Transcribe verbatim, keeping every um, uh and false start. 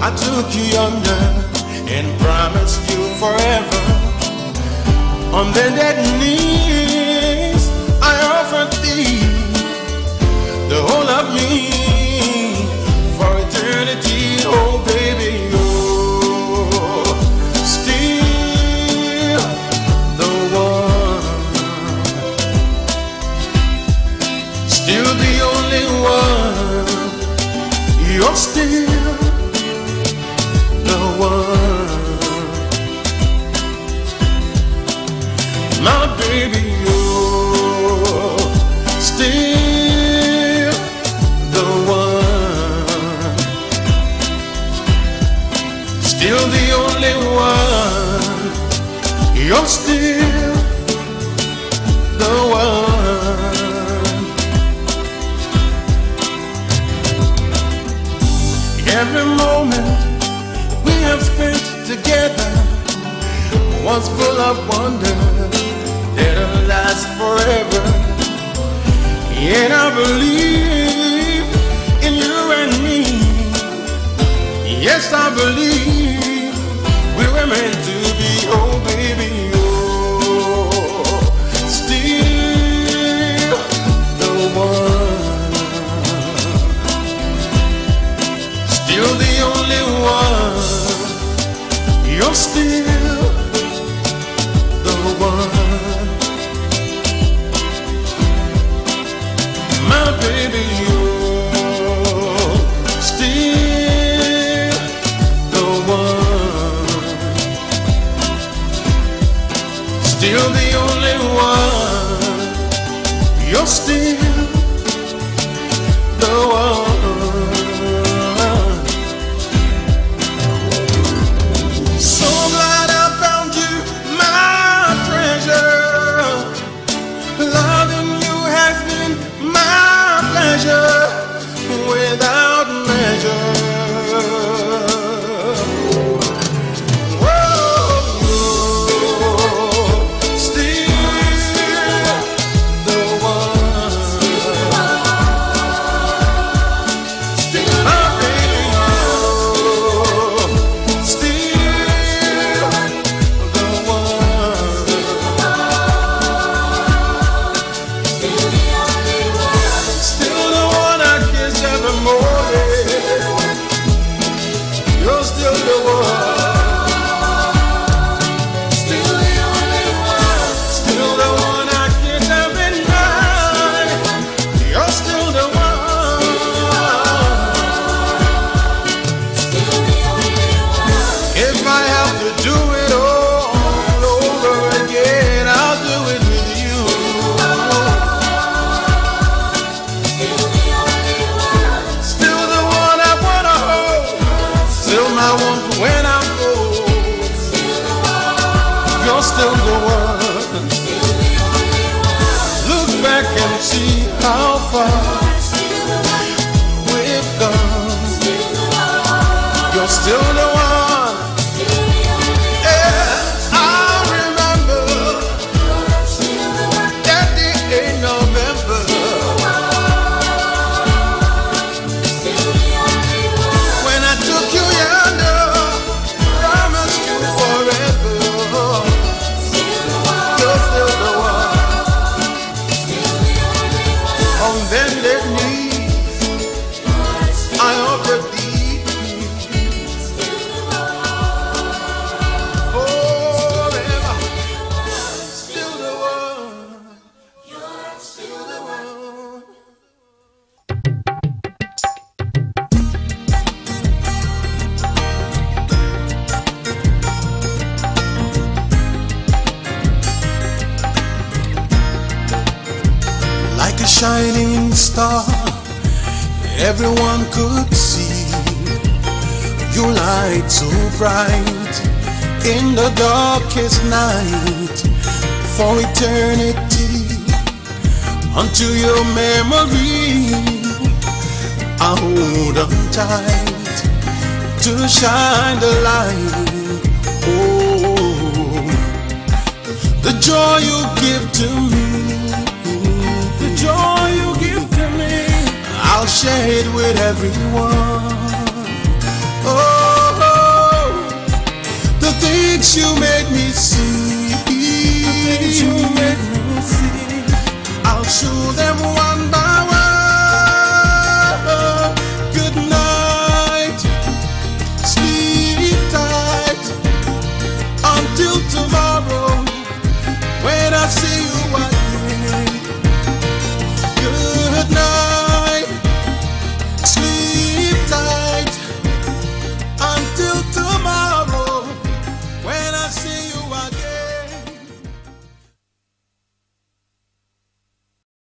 I took you yonder and promised you forever. On the dead knees I offered thee the whole of me for eternity. Oh baby, you're still the one, still the only one. You're still my baby, you're still the one, still the only one. You're still the one. Every moment we have spent together was full of wonder. It'll last forever. Yet I believe in you and me. Yes, I believe we were meant to be. Oh baby, you're still the one, still the only one. You're still the one. Baby, you're still the one, still the only one. You're still the one. Without measure, oh, you're still the one, still my baby, you're still the one, still the only one, still the one I kiss every morning. You're still the one, still the only one, still the one I kiss every night. You're still the one, still the only one. If I have to do it all over again, I'll do it with you. When I'm old, you're still the one. Look back and see how far we've gone. You're still the one. Yeah, I remember that day in November. When I took you yonder, shining star, everyone could see. You light so bright in the darkest night for eternity. Unto your memory I hold on tight to shine the light. Oh, the joy you give to me, joy you give to me, I'll share it with everyone. Oh. things you made me see, the things you made me see. I'll show them one by